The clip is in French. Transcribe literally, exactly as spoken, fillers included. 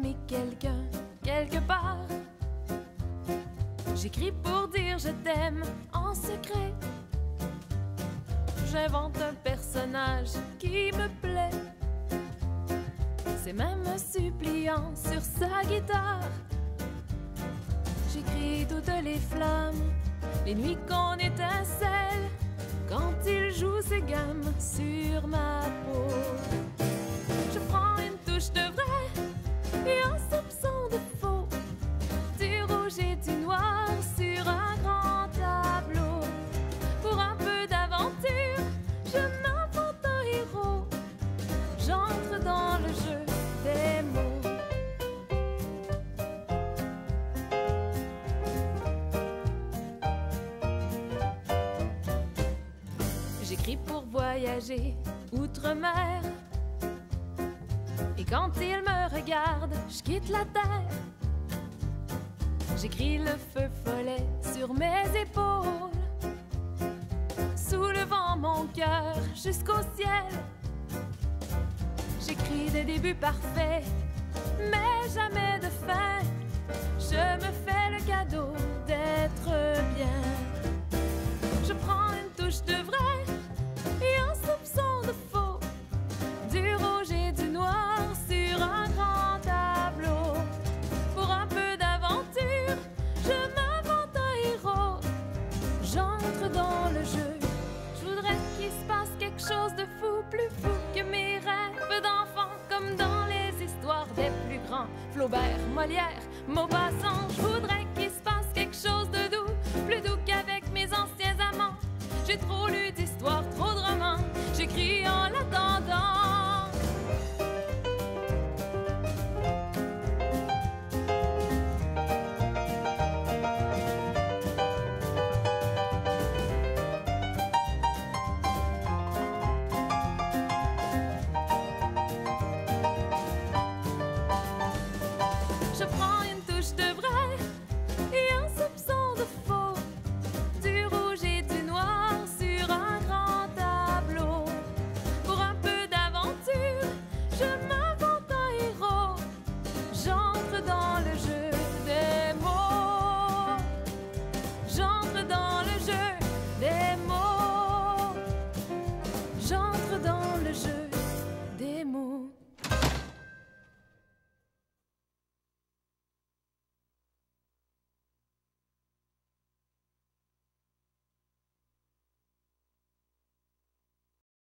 aimer quelqu'un quelque part. J'écris pour dire je t'aime en secret. J'invente un personnage qui me plaît. C'est même un suppliant sur sa guitare. J'écris toutes les flammes, les nuits qu'on étincelle, quand il joue ses gammes sur ma peau. Je prends une touche de vrai et un soupçon de faux, du rouge et du noir sur un grand tableau. Pour un peu d'aventure, je m'invente un héros. J'entre dans le jeu des mots. J'écris pour voyager outre-mer. Et quand il me regarde, je quitte la terre. J'écris le feu follet sur mes épaules, soulevant mon cœur jusqu'au ciel. J'écris des débuts parfaits, mais jamais de fin. Je me fais le cadeau d'être bien. Je prends une touche de vrai et un soupçon de faux, du rouge et du noir sur un grand tableau. Pour un peu d'aventure, je m'invente un héros. J'entre dans le jeu. Je voudrais qu'il se passe quelque chose de fou, plus fou que mes rêves d'enfant, comme dans les histoires des plus grands, Flaubert, Molière, Maupassant. Je voudrais qu'il se passe quelque chose de doux, plus doux qu'avec mes anciens amants. J'ai trop lu